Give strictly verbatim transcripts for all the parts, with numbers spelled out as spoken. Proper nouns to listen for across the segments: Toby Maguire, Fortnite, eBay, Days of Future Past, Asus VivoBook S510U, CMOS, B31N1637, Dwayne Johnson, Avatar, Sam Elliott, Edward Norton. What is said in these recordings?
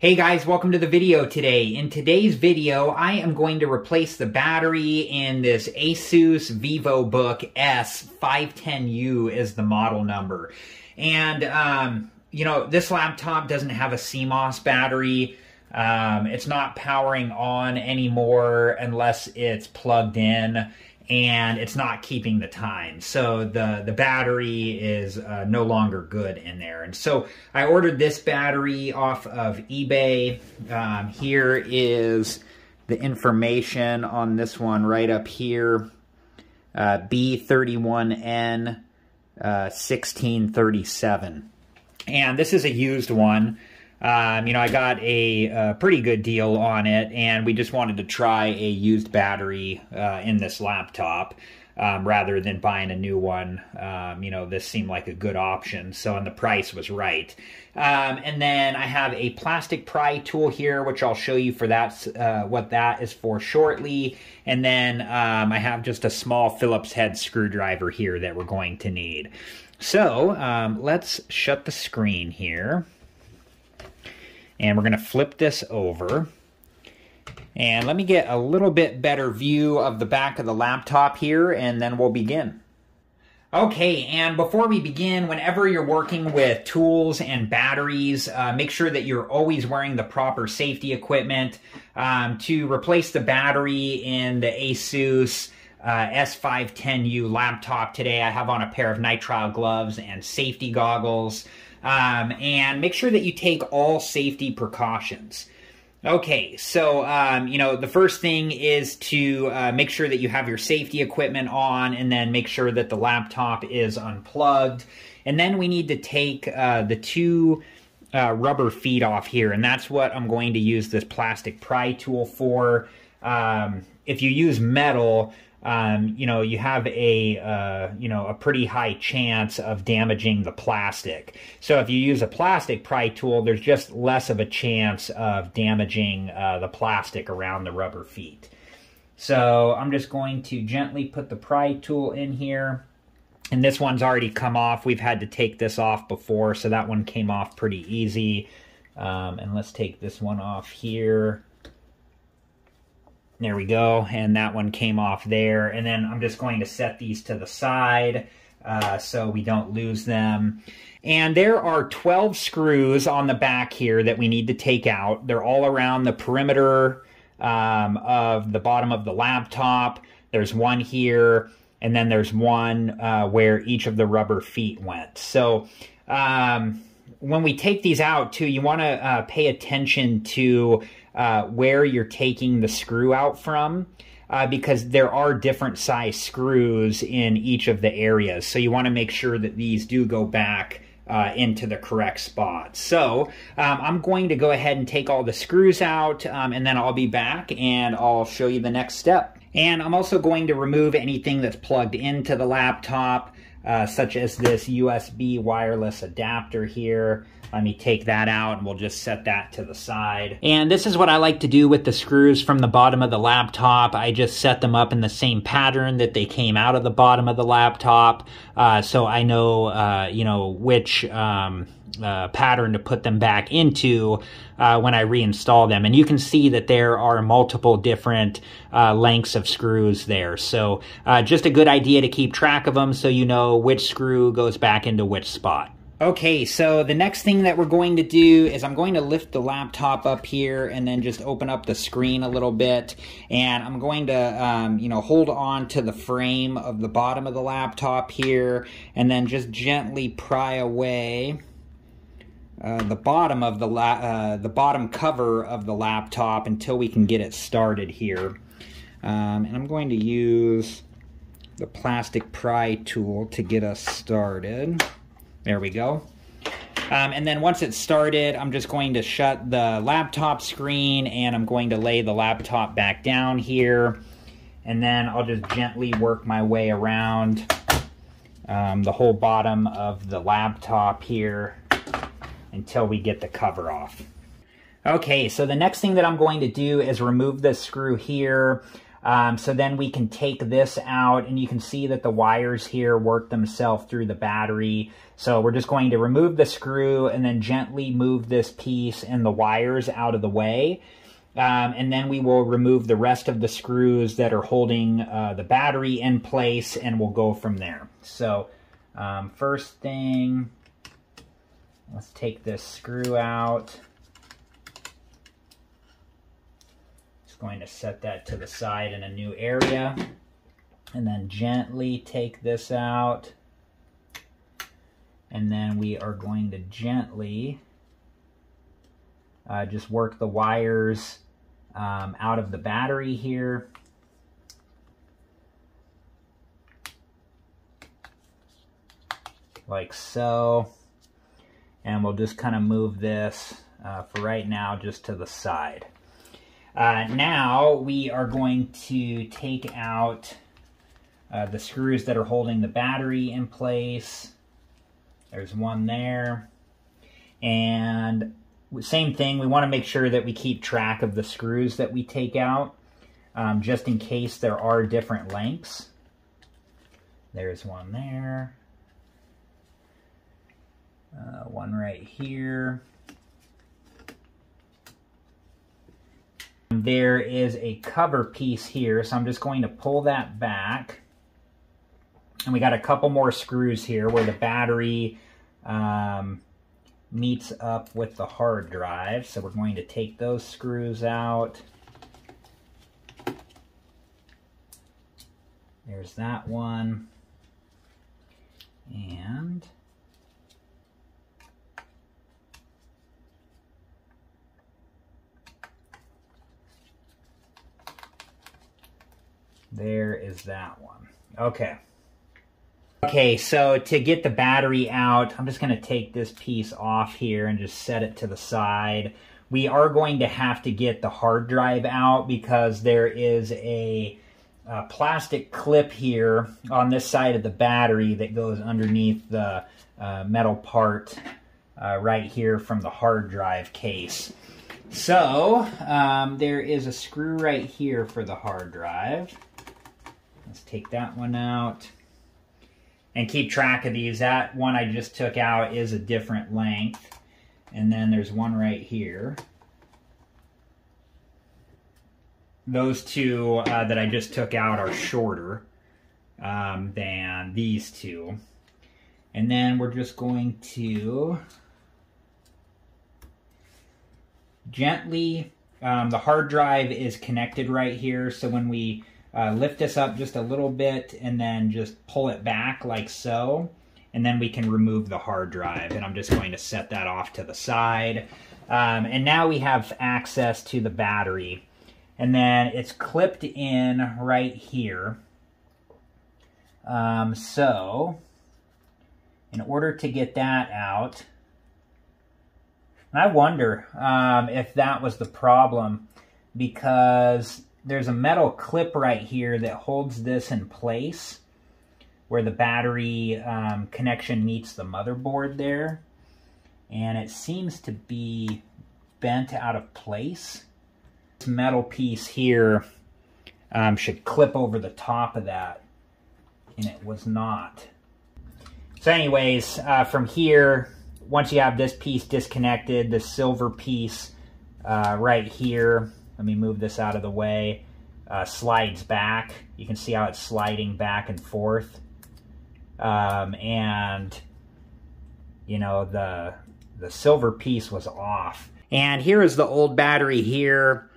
Hey guys, welcome to the video today. In today's video, I am going to replace the battery in this Asus VivoBook S five ten U is the model number. And, um, you know, this laptop doesn't have a C MOS battery. Um, it's not powering on anymore unless it's plugged in, and it's not keeping the time. So the, the battery is uh, no longer good in there. And so I ordered this battery off of eBay. Um, here is the information on this one right up here. Uh, B thirty-one N sixteen thirty-seven. And this is a used one. Um, you know, I got a, a pretty good deal on it, and we just wanted to try a used battery uh, in this laptop um, rather than buying a new one. Um, you know, this seemed like a good option, so and the price was right. Um, and then I have a plastic pry tool here, which I'll show you for that uh, what that is for shortly. And then um, I have just a small Phillips head screwdriver here that we're going to need. So um, let's shut the screen here. And we're going to flip this over. And let me get a little bit better view of the back of the laptop here, and then we'll begin. Okay, and before we begin, whenever you're working with tools and batteries, uh, make sure that you're always wearing the proper safety equipment. Um, to replace the battery in the Asus uh, S five ten U laptop today, I have on a pair of nitrile gloves and safety goggles. Um, and make sure that you take all safety precautions. Okay, so, um, you know, the first thing is to uh, make sure that you have your safety equipment on, and then make sure that the laptop is unplugged. And then we need to take uh, the two uh, rubber feet off here, and that's what I'm going to use this plastic pry tool for. Um, if you use metal, um, you know, you have a, uh, you know, a pretty high chance of damaging the plastic. So if you use a plastic pry tool, there's just less of a chance of damaging uh, the plastic around the rubber feet. So I'm just going to gently put the pry tool in here. And this one's already come off. We've had to take this off before, so that one came off pretty easy. Um, and let's take this one off here. There we go, and that one came off there. And then I'm just going to set these to the side uh, so we don't lose them. And there are twelve screws on the back here that we need to take out. They're all around the perimeter um, of the bottom of the laptop. There's one here, and then there's one uh, where each of the rubber feet went. So um, when we take these out too, you wanna uh, pay attention to Uh, where you're taking the screw out from, uh, because there are different size screws in each of the areas. So you want to make sure that these do go back uh, into the correct spot. So um, I'm going to go ahead and take all the screws out, um, and then I'll be back and I'll show you the next step. And I'm also going to remove anything that's plugged into the laptop, uh, such as this U S B wireless adapter here. Let me take that out, and we'll just set that to the side. And this is what I like to do with the screws from the bottom of the laptop. I just set them up in the same pattern that they came out of the bottom of the laptop, uh, so I know, uh, you know, which um, uh, pattern to put them back into uh, when I reinstall them. And you can see that there are multiple different uh, lengths of screws there. So uh, just a good idea to keep track of them so you know which screw goes back into which spot. Okay, so the next thing that we're going to do is I'm going to lift the laptop up here and then just open up the screen a little bit. And I'm going to, um, you know, hold on to the frame of the bottom of the laptop here and then just gently pry away uh, the bottom of the, la uh, the bottom cover of the laptop until we can get it started here. Um, and I'm going to use the plastic pry tool to get us started. There we go. Um, and then once it's started, I'm just going to shut the laptop screen, and I'm going to lay the laptop back down here. And then I'll just gently work my way around um, the whole bottom of the laptop here until we get the cover off. Okay, so the next thing that I'm going to do is remove this screw here. Um, so then we can take this out, and you can see that the wires here work themselves through the battery. So we're just going to remove the screw and then gently move this piece and the wires out of the way. Um, and then we will remove the rest of the screws that are holding uh, the battery in place, and we'll go from there. So um, first thing, let's take this screw out. Just going to set that to the side in a new area, and then gently take this out. And then we are going to gently Uh, just work the wires um, out of the battery here. Like so. And we'll just kind of move this uh, for right now just to the side. Uh, now we are going to take out uh, the screws that are holding the battery in place. There's one there. And same thing, we want to make sure that we keep track of the screws that we take out, um, just in case there are different lengths. There's one there, uh, one right here. There is a cover piece here, so I'm just going to pull that back. And we got a couple more screws here where the battery um, meets up with the hard drive, so we're going to take those screws out. There's that one, and there is that one. Okay. Okay, so to get the battery out, I'm just going to take this piece off here and just set it to the side. We are going to have to get the hard drive out because there is a, a plastic clip here on this side of the battery that goes underneath the uh, metal part uh, right here from the hard drive case. So um, there is a screw right here for the hard drive. Let's take that one out. And keep track of these. That one I just took out is a different length. And then there's one right here. Those two uh, that I just took out are shorter um, than these two. And then we're just going to gently, um, the hard drive is connected right here, so when we Uh, lift this up just a little bit and then just pull it back like so, and then we can remove the hard drive, and I'm just going to set that off to the side. Um, and now we have access to the battery, and then it's clipped in right here. Um, so in order to get that out, and I wonder um, if that was the problem, because there's a metal clip right here that holds this in place where the battery um, connection meets the motherboard there. And it seems to be bent out of place. This metal piece here um, should clip over the top of that, and it was not. So anyways, uh, from here, once you have this piece disconnected, the silver piece uh, right here, let me move this out of the way, uh, slides back. You can see how it's sliding back and forth. Um, and, you know, the, the silver piece was off. And here is the old battery here.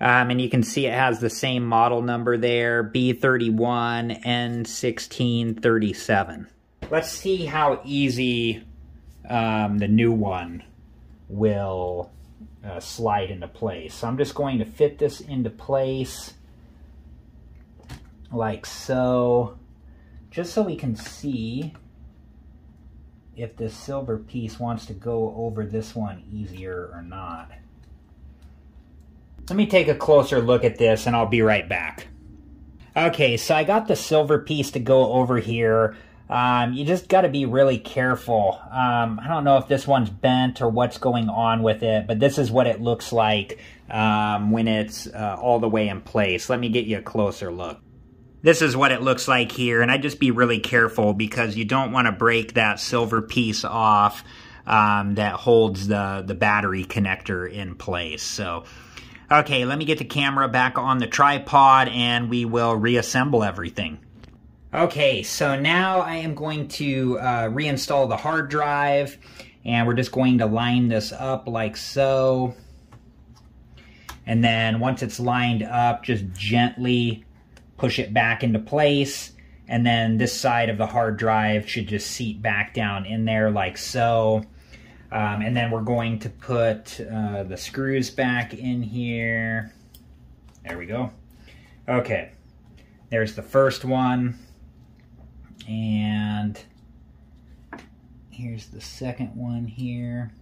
Um, and you can see it has the same model number there, B thirty-one N sixteen thirty-seven. Let's see how easy um, the new one will Uh, slide into place. So I'm just going to fit this into place like so, just so we can see if this silver piece wants to go over this one easier or not. Let me take a closer look at this, and I'll be right back. Okay, so I got the silver piece to go over here. Um, you just got to be really careful. Um, I don't know if this one's bent or what's going on with it, but this is what it looks like um, when it's uh, all the way in place. Let me get you a closer look. This is what it looks like here, and I'd just be really careful because you don't want to break that silver piece off um, that holds the, the battery connector in place. So, okay, let me get the camera back on the tripod and we will reassemble everything. Okay, so now I am going to uh, reinstall the hard drive, and we're just going to line this up like so. And then once it's lined up, just gently push it back into place, and then this side of the hard drive should just seat back down in there like so. Um, and then we're going to put uh, the screws back in here. There we go. Okay, there's the first one. And here's the second one here.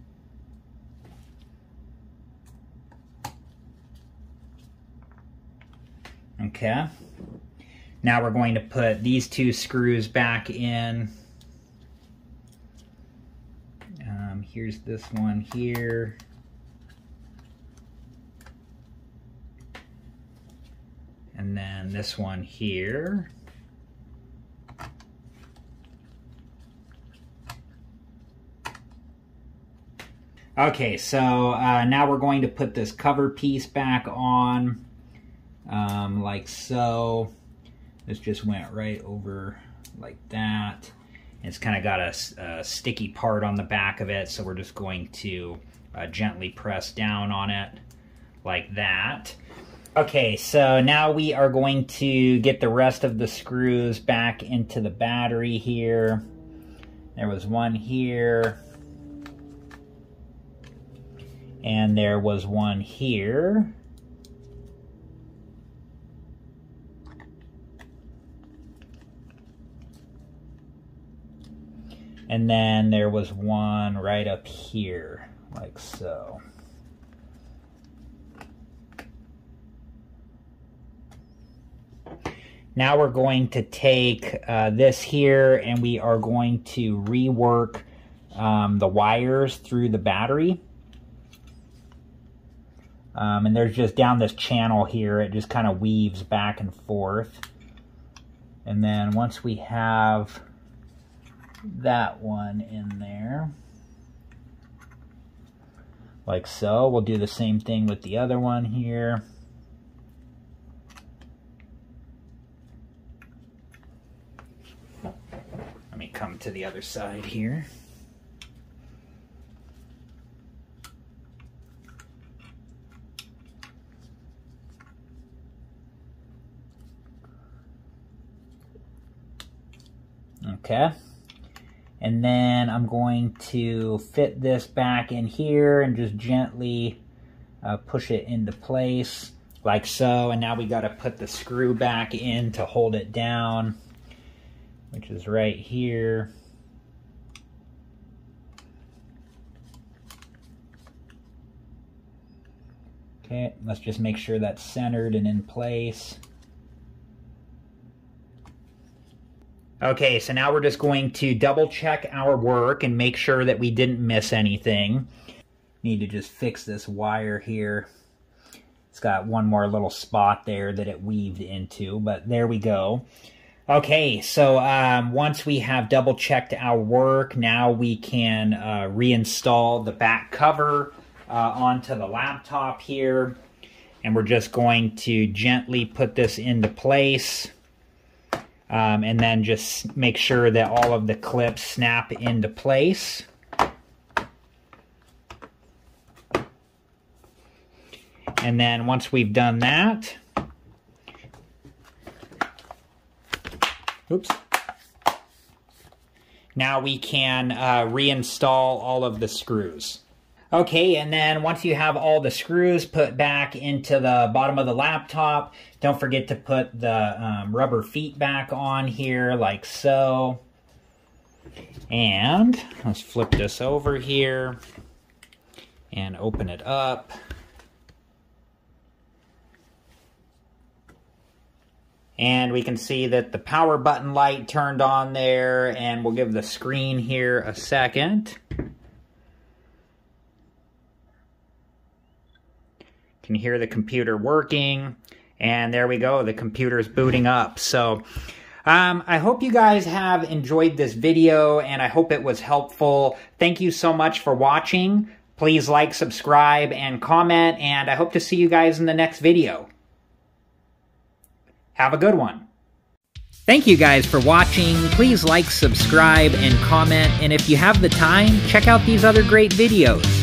Okay. Now we're going to put these two screws back in. Um, here's this one here. And then this one here. Okay, so uh, now we're going to put this cover piece back on, um, like so. This just went right over like that. And it's kind of got a, a sticky part on the back of it, so we're just going to uh, gently press down on it like that. Okay, so now we are going to get the rest of the screws back into the battery here. There was one here. And there was one here. And then there was one right up here, like so. Now we're going to take uh, this here, and we are going to rework um, the wires through the battery. Um, and there's just down this channel here, it just kind of weaves back and forth. And then once we have that one in there, like so, we'll do the same thing with the other one here. Let me come to the other side here. Okay, and then I'm going to fit this back in here and just gently uh, push it into place like so. And now we got to put the screw back in to hold it down, which is right here. Okay, let's just make sure that's centered and in place. Okay, so now we're just going to double check our work and make sure that we didn't miss anything. Need to just fix this wire here. It's got one more little spot there that it weaved into, but there we go. Okay, so um, once we have double checked our work, now we can uh, reinstall the back cover uh, onto the laptop here. And we're just going to gently put this into place. Um, and then just make sure that all of the clips snap into place. And then once we've done that, oops, now we can uh, reinstall all of the screws. Okay, and then once you have all the screws put back into the bottom of the laptop, don't forget to put the um, rubber feet back on here, like so. And let's flip this over here and open it up. And we can see that the power button light turned on there, and we'll give the screen here a second. Can hear the computer working, and there we go, the computer's booting up. So Um, I hope you guys have enjoyed this video, and I hope it was helpful. Thank you so much for watching. Please like, subscribe, and comment, and I hope to see you guys in the next video. Have a good one. Thank you guys for watching. Please like, subscribe, and comment, and if you have the time, check out these other great videos.